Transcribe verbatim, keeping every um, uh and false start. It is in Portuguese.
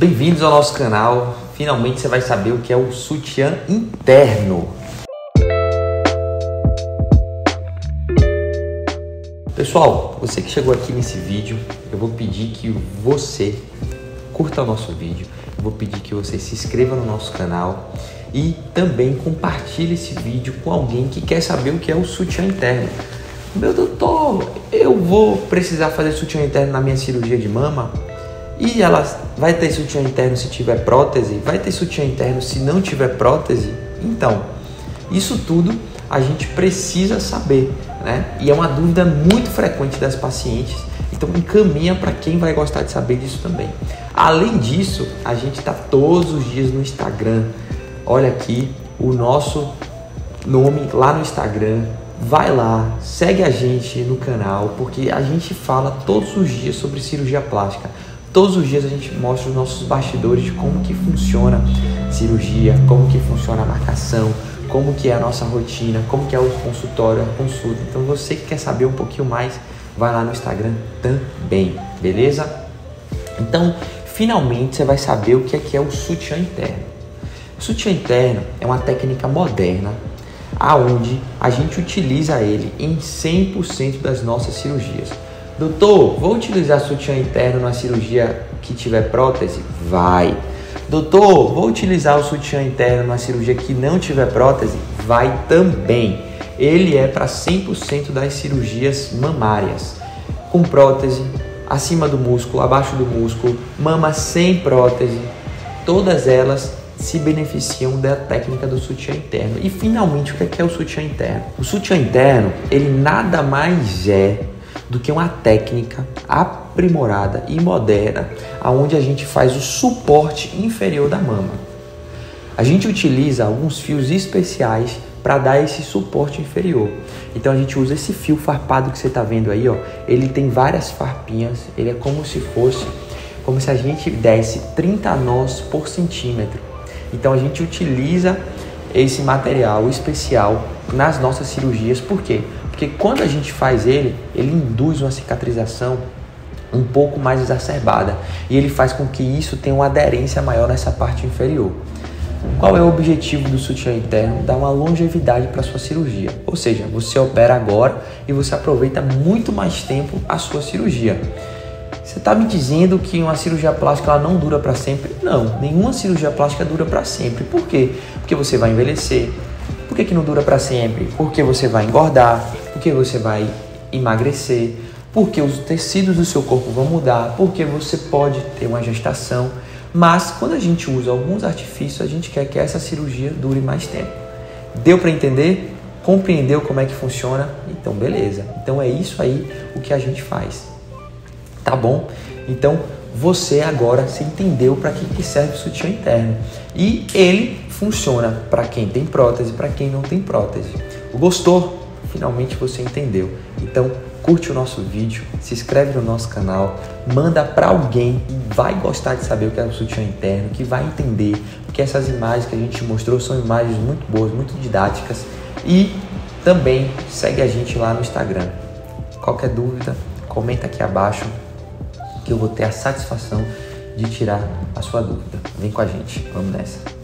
Bem-vindos ao nosso canal. Finalmente você vai saber o que é o sutiã interno. Pessoal, você que chegou aqui nesse vídeo, eu vou pedir que você curta o nosso vídeo, eu vou pedir que você se inscreva no nosso canal e também compartilhe esse vídeo com alguém que quer saber o que é o sutiã interno. Meu doutor, eu vou precisar fazer sutiã interno na minha cirurgia de mama? E ela vai ter sutiã interno se tiver prótese? Vai ter sutiã interno se não tiver prótese? Então, isso tudo a gente precisa saber, né? E é uma dúvida muito frequente das pacientes, então encaminha para quem vai gostar de saber disso também. Além disso, a gente está todos os dias no Instagram. Olha aqui o nosso nome lá no Instagram. Vai lá, segue a gente no canal, porque a gente fala todos os dias sobre cirurgia plástica. Todos os dias a gente mostra os nossos bastidores de como que funciona a cirurgia, como que funciona a marcação, como que é a nossa rotina, como que é o consultório, a consulta. Então você que quer saber um pouquinho mais, vai lá no Instagram também, beleza? Então, finalmente você vai saber o que é que é o sutiã interno. O sutiã interno é uma técnica moderna, aonde a gente utiliza ele em cem por cento das nossas cirurgias. Doutor, vou utilizar sutiã interno na cirurgia que tiver prótese? Vai. Doutor, vou utilizar o sutiã interno na cirurgia que não tiver prótese? Vai também. Ele é para cem por cento das cirurgias mamárias. Com prótese, acima do músculo, abaixo do músculo, mama sem prótese, todas elas se beneficiam da técnica do sutiã interno. E finalmente, o que é o sutiã interno? O sutiã interno, ele nada mais é do que uma técnica aprimorada e moderna, aonde a gente faz o suporte inferior da mama. A gente utiliza alguns fios especiais para dar esse suporte inferior. Então a gente usa esse fio farpado que você está vendo aí, ó. Ele tem várias farpinhas, ele é como se fosse, como se a gente desse trinta nós por centímetro. Então a gente utiliza esse material especial nas nossas cirurgias. Por quê? Porque quando a gente faz ele, ele induz uma cicatrização um pouco mais exacerbada e ele faz com que isso tenha uma aderência maior nessa parte inferior. Qual é o objetivo do sutiã interno? Dar uma longevidade para a sua cirurgia. Ou seja, você opera agora e você aproveita muito mais tempo a sua cirurgia. Você está me dizendo que uma cirurgia plástica ela não dura para sempre? Não, nenhuma cirurgia plástica dura para sempre. Por quê? Porque você vai envelhecer. Por que que não dura para sempre? Porque você vai engordar, porque você vai emagrecer, porque os tecidos do seu corpo vão mudar, porque você pode ter uma gestação. Mas quando a gente usa alguns artifícios, a gente quer que essa cirurgia dure mais tempo. Deu para entender? Compreendeu como é que funciona? Então beleza. Então é isso aí o que a gente faz. Tá bom? Então você agora se entendeu para que, que serve o sutiã interno. E ele funciona para quem tem prótese, para quem não tem prótese. Gostou? Finalmente você entendeu. Então curte o nosso vídeo, se inscreve no nosso canal, manda para alguém que vai gostar de saber o que é o sutiã interno, que vai entender, porque essas imagens que a gente mostrou são imagens muito boas, muito didáticas. E também segue a gente lá no Instagram. Qualquer dúvida, comenta aqui abaixo, que eu vou ter a satisfação de tirar a sua dúvida. Vem com a gente, vamos nessa.